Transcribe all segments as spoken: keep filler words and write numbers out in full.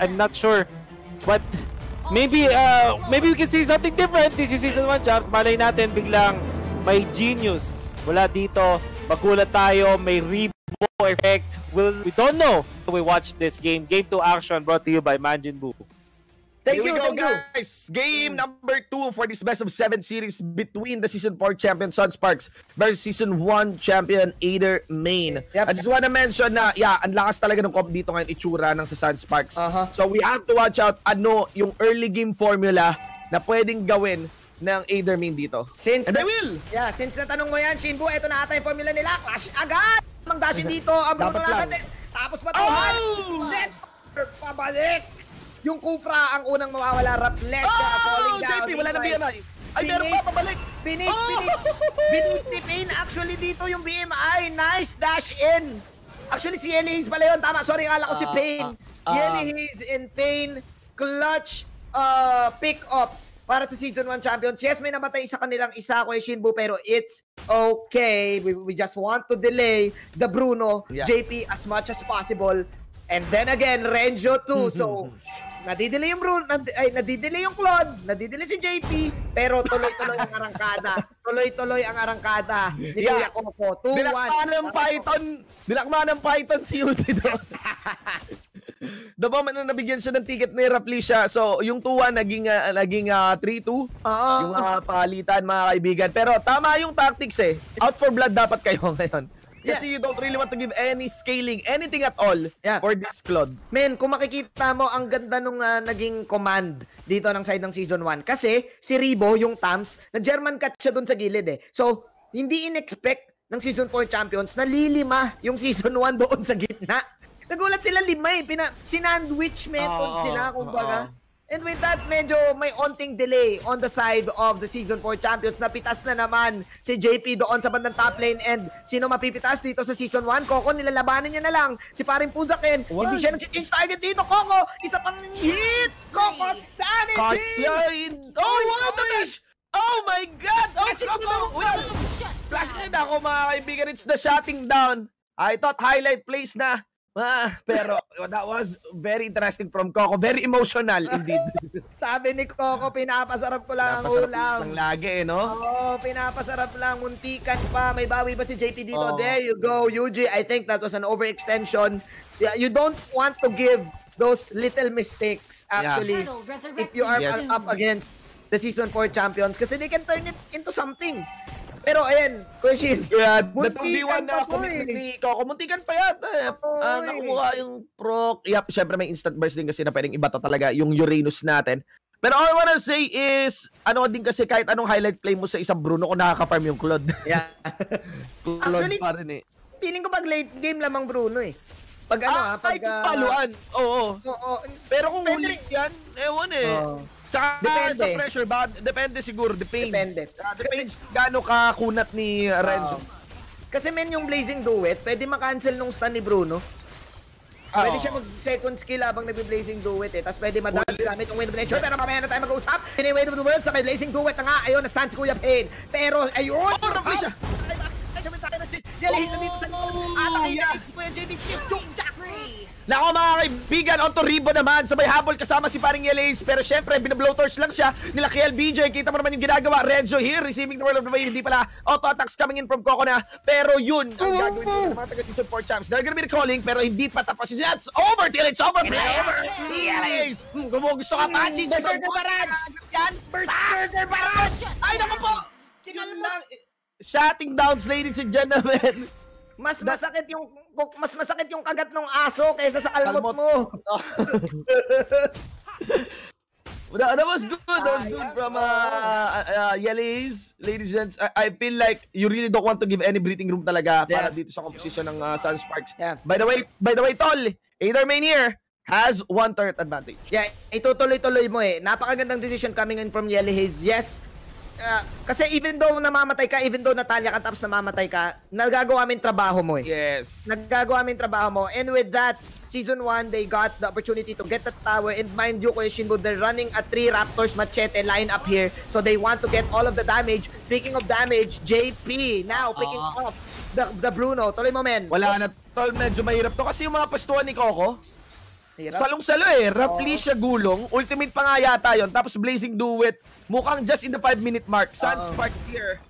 I'm not sure. But maybe uh, maybe we can see something different. This is Season one Champs. Malay natin biglang may genius mula dito. Magulat tayo. May Ribo effect. We'll, we don't know. We watch this game. Game two action brought to you by Manjin Boo. Thank Here you, go, thank guys. You. Game number two for this best of seven series between the Season four champion Sunsparks versus Season one champion Aether Main. Yep. I just want to mention na, yeah, ang lakas talaga ng comp dito ngayon itsura ng sa Sunsparks. Uh-huh. So we have to watch out ano yung early game formula na pwedeng gawin ng Aether Main dito. Since And they will! Yeah, since natanong mo yan, Shinboo, eto na ata yung formula nila. Clash agad! Ang dashin dito, ang Bruno natin. Tapos matuhan, oh! Pabalik! Yung Kufra ang unang mawawala. Raplisa, oh, falling down. J P, wala na B M I. Ay, meron pa, pabalik. Finish, oh! finish. Finish ni Pain. Actually, dito yung B M I. Nice dash in. Actually, si Yelihiz pala yun. Tama, sorry, kala ko uh, si Pain. Uh, uh, Yelihiz and Pain. Clutch uh, pick-ups para sa Season one Champions. Yes, may namatay sa kanilang isa ko, Shinboo, pero it's okay. We, we just want to delay the Bruno, yeah. J P, as much as possible. And then again, Renjo too. So, nadidelay yung Bruno, nad ay, nadidelay yung Claude, nadidelay si J P, pero tuloy-tuloy ang arangkada. Tuloy-tuloy ang arangkada. Ni yeah. Coco, two one. Dilakman ng Python. Dilakman ng Python si Yuji doon. The moment na nabigyan siya ng ticket ni Rafflesia. So, yung two one naging uh, naging uh, three two. Uh, yung uh, palitan mga kaibigan. Pero tama yung tactics eh. Out for blood dapat kayo ngayon. Kasi yeah. you don't really want to give any scaling, anything at all yeah. for this Claude. Men, kung makikita mo, ang ganda nung uh, naging command dito ng side ng Season one. Kasi si Ribo, yung Tams, nag-German cut siya dun sa gilid eh. So, hindi in-expect ng Season four Champions na lilima yung Season one doon sa gitna. Nagulat sila lima eh. Pina sinandwich method oh, sila, kumbaga. Oh. And with that, medyo may onting delay on the side of the Season four Champions. Napitas na naman si J P doon sa bandang top lane. And sino mapipitas dito sa Season one? Coco, nilalabanan niya na lang. Si Parin Puzaken, hindi siya nag-change target dito. Coco, isa pang hit! Coco, sanity! Katyain! Oh, what the dash! Oh my God! Oh, Coco! Flash in ako, mga kaibigan. It's the shutting down. I thought highlight plays na. Ah, pero that was very interesting from Coco. Very emotional indeed. Sabi ni Coco, pinapasarap ko lang ang ulam. Pinapasarap lang lagi eh, no? Oo, pinapasarap lang. Muntikan pa. May bawi ba si J P dito? Oh. There you go, Yuji. I think that was an overextension. Yeah, you don't want to give those little mistakes, actually, yeah. if you are yes. up against the Season four Champions. Kasi they can turn it into something. Pero ayan, question. Yeah, the two v one na commitment ni Coco. Muntikan pa yan. Eh. Uh, nakumuha yung proc. Yep, syempre may instant burst din kasi na pwedeng ibata talaga yung Uranus natin. Pero all I wanna say is, ano din kasi kahit anong highlight play mo sa isang Bruno, kung nakaka-farm yung Claude. Yeah. Claude actually, pa rin eh. Feeling ko pag late game lamang Bruno eh. Pag ano ah, ha? Pag uh, paluan. Oo. Oo, oo. Pero kung huli yan, ewan eh. Oh. Tsaka depende. Sa pressure, ba? Depende siguro, depends. Depende. Uh, depends kasi, gano'ng kakunat ni Renzo. Uh, kasi men, yung Blazing Duet, pwede makancel nung stun ni Bruno. Uh, pwede siya mag-second skill habang nag-Blazing Duet eh. Tapos pwede madadge gamit yung Wind of Nature. Pero mamaya na tayo mag-uusap. Win of the World sa may Blazing Duet na nga. Ayun, na-stun si Kuya Pain. Pero, ayun! Oh, na-please siya! Yelihiz na dito sa Nako mga kaibigan, onto Ribo naman. Sabay habol kasama si Paring Yelihiz. Pero syempre, binablow-torch lang siya nila kay L B J. Kita mo naman yung ginagawa. Renzo here, receiving the World of the Way. Hindi pala auto-attacks coming in from Coco na. Pero yun, ang gagawin nila ng mga taga-Season four champs. They're gonna be recalling, pero hindi pa tapos. It's over till it's over, till it's over. Yelihiz! Gumugusto ka pa, Chichi. Berserker Barrage! Berserker Barrage! Ay, naku po! Yun lang. Shutting downs, ladies and gentlemen. Mas masakit yung mas masakit yung kagat ng aso kaysa sa kalmot mo. that, that was good. That was good from uh, uh, Yelihiz, ladies and gents. I, I feel like you really don't want to give any breathing room talaga yeah. para dito sa composition ng uh, Sunsparks. Yeah. By the way, by the way, tol, Aether Main here has one turret advantage. Yeah, itutuloy-tuloy mo eh. Napakagandang decision coming in from Yelihiz. Yes. Uh, kasi even though namamatay ka, even though Natalia ka tapos namamatay ka, nagagawa namin trabaho mo eh. Yes. Nagagawa namin trabaho mo. And with that, Season one, they got the opportunity to get the tower. And mind you, Kuya Shinboo, they're running a three Raptors Machete line up here. So they want to get all of the damage. Speaking of damage, J P now picking uh, off the, the Bruno. Tuloy mo, men. Wala na, tol. Medyo mahirap to. Kasi yung mga pastuan ni Coco, Salong-salo eh. Rafflesia gulong. Ultimate pa nga yata yun. Tapos Blazing Duet. Mukhang just in the five minute mark. Sunsparks here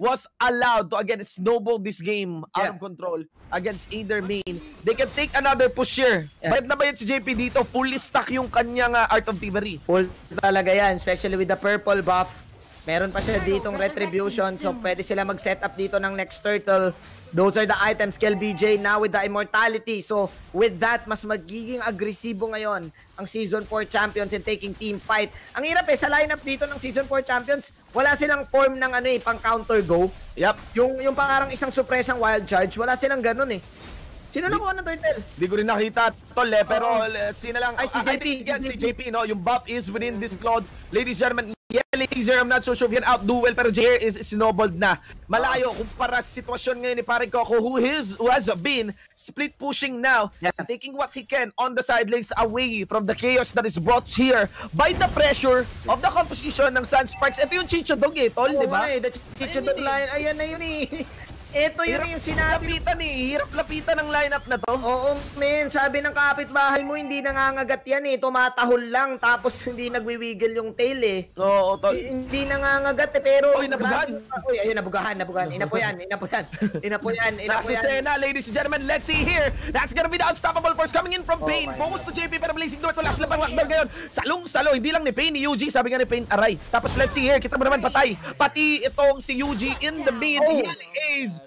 was allowed to again snowball this game out yeah. of control against Aether Main. They can take another push here. Yeah. Bayad na bayad si J P dito. Fully stack yung kanyang uh, Art of Thievery. Full talaga yan. Especially with the purple buff. Meron pa siya ditong retribution. So pwede sila mag-set up dito ng next turtle. Those are the items. L B J now with the immortality. So with that, mas magiging agresibo ngayon ang Season four Champions and taking team fight. Ang hirap eh, sa lineup dito ng Season four Champions, wala silang form ng ano eh, pang counter go. Yep. Yung, yung pangarang isang supresang wild charge, wala silang ganun eh. Sino na kuha ng turtle? Hindi ko rin nakita, tol eh, pero uh, sino lang. Ay, si J P. Yan, si J P, no? Yung buff is within this cloud. Ladies and gentlemen, Yelihiz, I'm not so sure if yan outduel, pero J R is snowballed na. Malayo kumpara sa sitwasyon ngayon ni Paring Coco, who, is, who has been split pushing now, yeah. taking what he can on the sidelines away from the chaos that is brought here by the pressure of the composition ng Sunsparks. Ito yung Chichodong eh, tol, oh, di ba? The Chichodong line, ayan na yun eh. Ito yun hirap yung sinabi. Lapitan eh. Hirap lapitan ang lineup na to. Oo, men. Sabi ng kapitbahay mo, hindi nangangagat yan eh. Tumatahol lang, tapos hindi nagwiwiggle yung tail eh. Oo, tol. Hindi nangangagat eh, pero... Uy, nabugahan. Uy, ayun, nabugahan, nabugahan. Inapo yan, inapo yan. Inapo yan, inapo yan. Naksisena, ladies and gentlemen. Let's see here. That's gonna be the unstoppable force coming in from Pain. Focus to J P, pero blazing door to last labang wakdal ngayon. Salong-salo. Hindi lang ni Pain, ni Yuji. Sabi nga ni Pain, aray. Tapos let's see here. Kita mo naman patay. Pati itong si Yuji in the main. Yelihiz.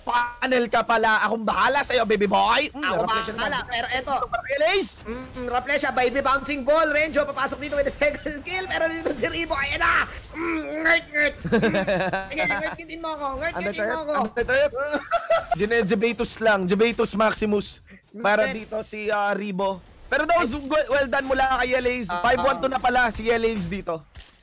Panel ka pala. Akong bahala sa'yo, baby boy. Mm, Ako bahala. Pero eto. Mm, Rafflesia, baby bouncing ball. Renjo, papasok dito with the second skill. Pero dito si Ribo. Ayan na. Mm, ngert, ngert. Sige, ngert-ngertin mo ako. Ngert-ngertin mo ako. Jebetus lang. Jebetus Maximus. Para dito si uh, Ribo. Pero those well done mula kay L A S. five one two na pala si L A S dito.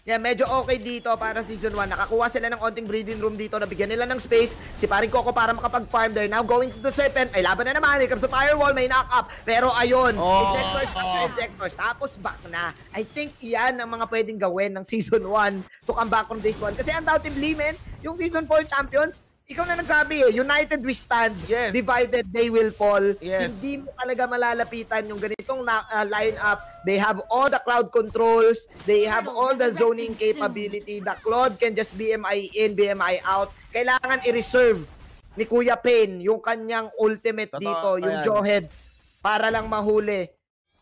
Yeah, medyo okay dito para Season one. Nakakuha sila ng onting breeding room dito. Nabigyan nila ng space. Si Paring Coco para makapag-farm. They're now going to the serpent. Ay, laban na naman. Here comes the firewall. May knock-up. Pero ayun. Oh, ejectors, oh. ejectors. Tapos back na. I think iyan ang mga pwedeng gawin ng Season one to come back from this one. Kasi undoubtedly, men, yung Season four Champions, ikaw na nagsabi eh, united we stand, yes. divided they will fall. Yes. Hindi mo talaga malalapitan yung ganitong uh, line-up. They have all the cloud controls, they have all the zoning capability. The Claude can just B M I in, B M I out. Kailangan i-reserve ni Kuya Pain yung kanyang ultimate Tata, dito, ayan. yung Jawhead, para lang mahuli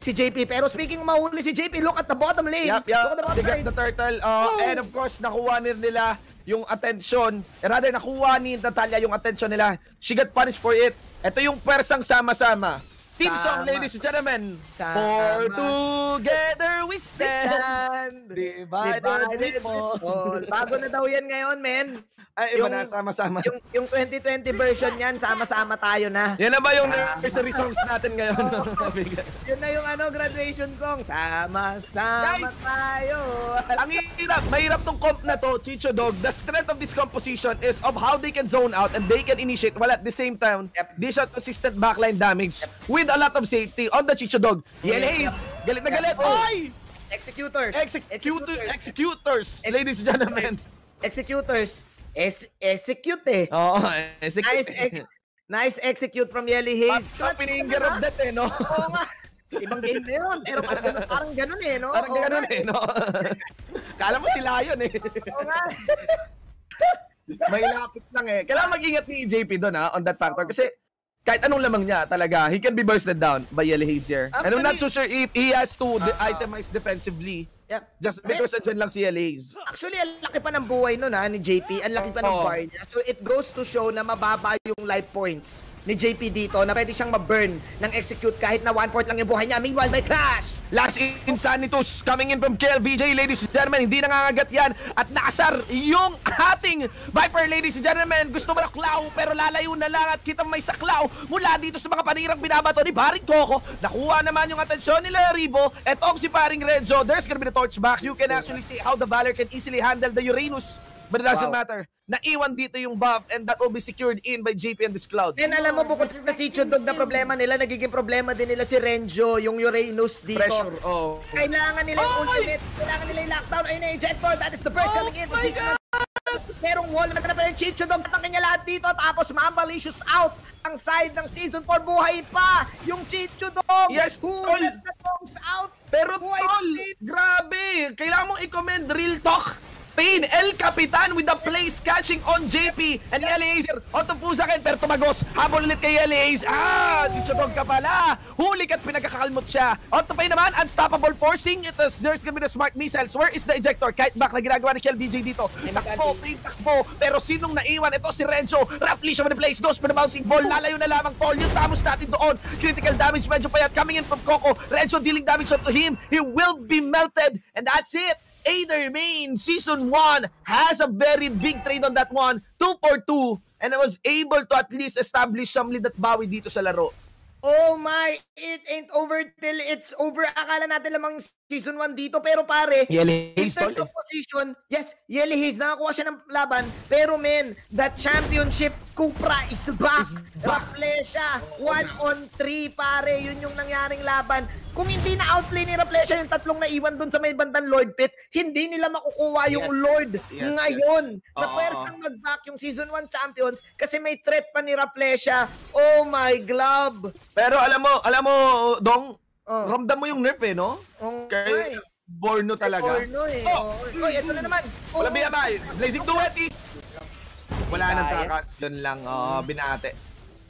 si J P. Pero speaking of mahuli si J P, look at the bottom lane. Yep, yep. Look at the bottom lane. They got the turtle. Uh, oh. And of course, nakuha nila yung attention. Eh, rather, nakuha ni Natalia yung attention nila. She got punished for it. Ito yung persang sama-sama. Team song, ladies and gentlemen. Sama. For together we stand. Divided we fall. Bago na daw yan ngayon, men. Ay, iba na, sama-sama. Yung, yung twenty twenty version yan, sama-sama tayo na. Yan na ba yung nursery songs natin ngayon? Oh, yun na yung ano, graduation song. Sama-sama tayo. Ang hirap, mahirap tong comp na to, Chichodong. The strength of this composition is of how they can zone out and they can initiate while at the same time, yep. they shot consistent backline damage. Yep. A lot of safety on the Chichodong. Yelihiz, galit na galit. Oy! Executors. Executors. Executors. Ladies and gentlemen. Executors. Execute eh. Oo. Nice execute from Yelihiz. Papininger of death eh, no? Oo nga. Ibang game na yun. Pero parang ganun eh, no? Parang ganun eh, no? Kala mo sila yun eh. Oo nga. May lapit lang eh. Kailangan mag-ingat ni J P doon ha, on that factor. Kasi kahit anong lamang niya talaga, he can be bursted down by Yelihiz here. And I'm not so sure if he has to de itemize defensively. Yep. Just because andyan lang si Yelihiz. Actually, ang laki pa ng buhay nun ha, ni J P. Ang laki pa ng bar niya. So it goes to show na mababa yung life points ni J P dito na pwede siyang ma-burn ng execute kahit na one-fourth lang yung buhay niya. Meanwhile, may clash! Last Insanitus coming in from L B J, ladies and gentlemen. Hindi nangangagat yan. At nakasar yung ating Viper, ladies and gentlemen. Gusto mo na klaw, pero lalayo na lang. At kita may saklaw mula dito sa mga panirang binabato ni Paring Coco. Nakuha naman yung atensyon nila Ribo. Etong si Paring Reggio. There's gonna be the torch back. You can actually see how the Valor can easily handle the Uranus. But it doesn't wow. matter. Naiwan dito yung buff and that will be secured in by J P and this Cloud. And alam mo, bukod sa Chichodong na problema nila, nagiging problema din nila si Renjo, yung Uranus dito. Pressure, oh. Kailangan nila oh yung ultimate. Kailangan nila yung lockdown. Ayun na yung jet for. That is the burst oh coming in. Oh my God! Merong wall naman na pa yung Chichodong. Tatangin niya lahat dito. Tapos Mamalicious out ang side ng Season four. Buhay pa yung Chichodong. Yes, tol. Out. Pero tol, grabe. Kailangan mong i-comment real talk. Pain, El Capitan with the place catching on J P and L A S Auto Puzaken, pero tumagos. Habol ulit kay L A S. Ah, Chichodong ka pala. Hulik at pinagkakalmot siya. Auto Pain naman, unstoppable forcing. It is, there's gonna be the smart missiles. Where is the ejector? Kahit back na ginagawa ni L B J dito. Takbo, Pain, takbo. Pero sinong naiwan? Ito si Renjo. Rafflesia with the place. Goes for the bouncing ball. Lalayo na lamang Paul. Yung tamos natin doon. Critical damage, medyo payat. Coming in from Coco. Renjo dealing damage to him. He will be melted. And that's it. Aether Main Season one has a very big trade on that one. two for two. And I was able to at least establish some lead at bawi dito sa laro. Oh my, it ain't over till it's over. Akala natin lamang Season one dito. Pero pare, Yelihiz, in terms of position, yes, Yelihiz, nakakuha siya ng laban. Pero men, the championship, Kufra is back. Rafflesia, one on three, pare. Yun yung nangyaring laban. Kung hindi na-outlay ni Rafflesia yung tatlong naiwan dun sa may bandang Lord Pit, hindi nila makukuha yung yes. Lord yes, ngayon. Yes. Na pwersang mag-back yung Season one champions kasi may threat pa ni Rafflesia. Oh my glove. Pero alam mo, alam mo, Dong, oh. ramdam mo yung nerf eh, no? Oh, kay Borno talaga. Kay Borno eh. Oh, oh, oh ito na naman. Oh, walang binabay. Blazing duet is... Wala nang takas. Yun lang, oh, binate.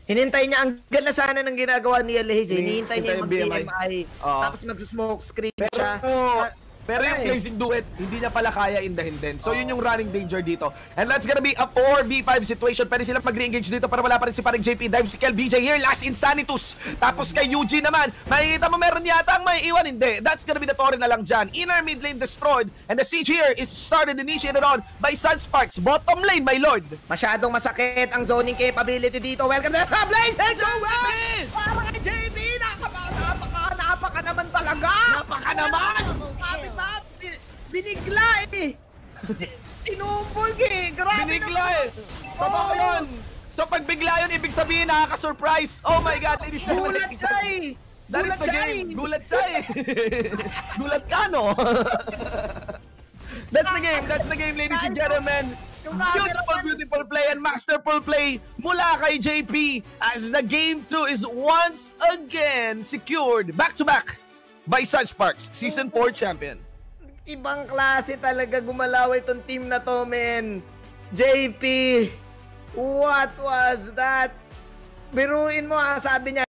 Hinintay niya ang ganda sana ng ginagawa ni Yelihiz. Hinihintay niya yung B M I. Oh. Tapos mag-smoke screen pero, siya. Oh. Pero yung blazing duet, hindi niya pala kaya indahin din. So, yun yung running danger dito. And that's gonna be a four v five situation. Pwede silang mag-re-engage dito para wala pa rin si Paring J P. Dive si L B J here. Last Insanitus. Tapos kay Yuji naman. Makikita mo meron yata ang may iwan. Hindi. That's gonna be the Torin na lang dyan. Inner mid lane destroyed. And the siege here is started initiated on by Sunsparks. Bottom lane, my lord. Masyadong masakit ang zoning capability dito. Welcome to the top lane, Sergio! Parang kay J P! Napaka naman talaga! Napaka naman! Binigla eh! Tinumbog eh! Grabe binigla eh! Totoo yun! So pag bigla yun, ibig sabihin nakaka-surprise! Oh my God! Gulat siya eh! Gulat siya eh! Gulat siya eh! Gulat ka no? That's the game! That's the game ladies and gentlemen! Beautiful, beautiful play and masterful play mula kay J P as the game two is once again secured back-to-back by Sunsparks, Season four champion. Ibang klase talaga gumalaw itong team na to, men. J P, what was that? Biruin mo ha, sabi niya,